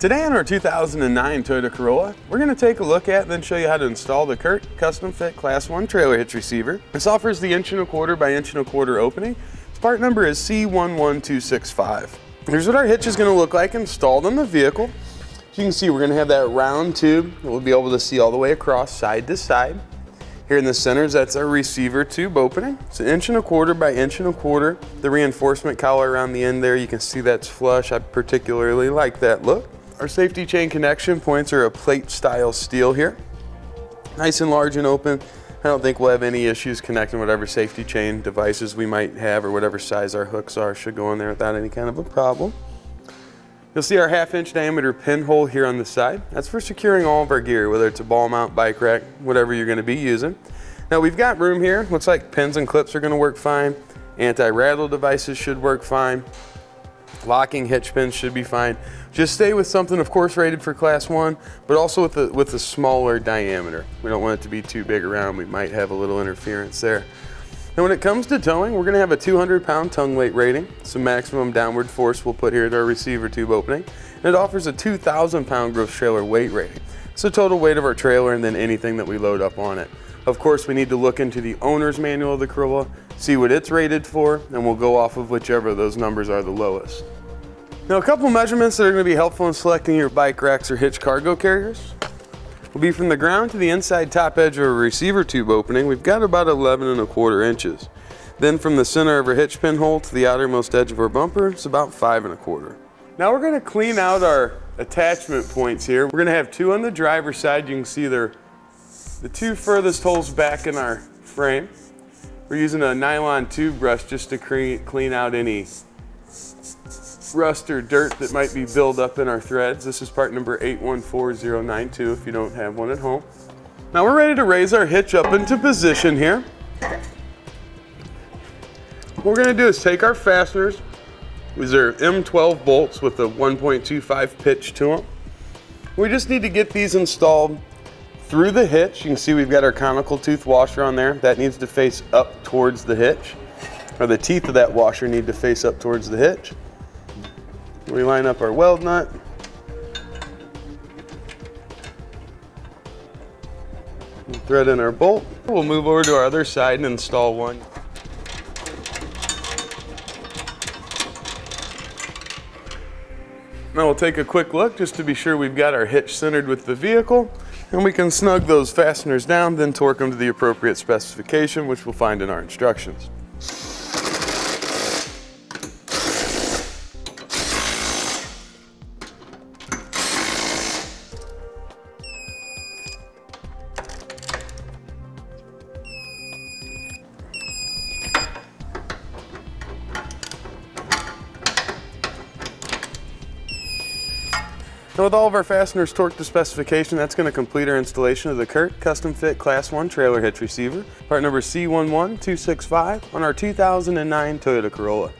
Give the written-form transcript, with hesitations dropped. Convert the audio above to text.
Today on our 2009 Toyota Corolla, we're going to take a look at and then show you how to install the Curt Custom Fit Class 1 Trailer Hitch Receiver. This offers the 1¼ by 1¼ opening. Its part number is C11265. Here's what our hitch is going to look like installed on the vehicle. As you can see, we're going to have that round tube that we'll be able to see all the way across side to side. Here in the center, that's our receiver tube opening. It's an 1¼ by 1¼. The reinforcement collar around the end there, you can see that's flush. I particularly like that look. Our safety chain connection points are a plate style steel here. Nice and large and open. I don't think we'll have any issues connecting whatever safety chain devices we might have or whatever size our hooks are should go in there without any kind of a problem. You'll see our 1/2 inch diameter pinhole here on the side. That's for securing all of our gear, whether it's a ball mount, bike rack, whatever you're gonna be using. Now we've got room here. Looks like pins and clips are gonna work fine. Anti-rattle devices should work fine. Locking hitch pins should be fine. Just stay with something, of course, rated for Class 1, but also with a smaller diameter. We don't want it to be too big around. We might have a little interference there. Now when it comes to towing, we're going to have a 200-pound tongue weight rating. Some maximum downward force we'll put here at our receiver tube opening. And it offers a 2,000-pound gross trailer weight rating. It's the total weight of our trailer and then anything that we load up on it. Of course, we need to look into the owner's manual of the Corolla, see what it's rated for, and we'll go off of whichever of those numbers are the lowest. Now, a couple measurements that are going to be helpful in selecting your bike racks or hitch cargo carriers will be from the ground to the inside top edge of a receiver tube opening. We've got about 11¼ inches. Then from the center of our hitch pinhole to the outermost edge of our bumper, it's about 5¼ inches. Now we're going to clean out our attachment points here. We're going to have two on the driver's side. You can see they're the two furthest holes back in our frame. We're using a nylon tube brush just to clean out any rust or dirt that might be built up in our threads. This is part number 814092 if you don't have one at home. Now we're ready to raise our hitch up into position here. What we're going to do is take our fasteners. These are M12 bolts with a 1.25 pitch to them. We just need to get these installed through the hitch. You can see we've got our conical tooth washer on there. That needs to face up towards the hitch, or the teeth of that washer need to face up towards the hitch. We line up our weld nut. We'll thread in our bolt. We'll move over to our other side and install one. Now we'll take a quick look just to be sure we've got our hitch centered with the vehicle, and we can snug those fasteners down, then torque them to the appropriate specification, which we'll find in our instructions. So with all of our fasteners torqued to specification, that's going to complete our installation of the Curt Custom Fit Class 1 Trailer Hitch Receiver, part number C11265 on our 2009 Toyota Corolla.